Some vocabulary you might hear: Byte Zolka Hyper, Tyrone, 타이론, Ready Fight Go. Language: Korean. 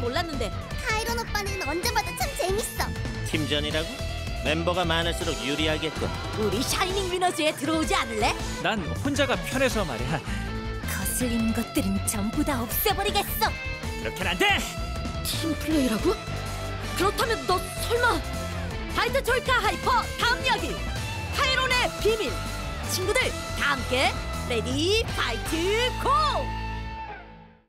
줄은 몰랐는데. 타이론 오빠는 언제봐도 참 재밌어. 팀전이라고? 멤버가 많을수록 유리하겠군. 우리 샤이닝 위너즈에 들어오지 않을래? 난 혼자가 편해서 말이야. 거슬리는 것들은 전부 다 없애버리겠어. 그렇게는 안 돼! 팀플레이라고? 그렇다면 너 설마... 바이트 졸카 하이퍼 다음 이야기! 타이론의 비밀! 친구들 다 함께 레디 파이트 고!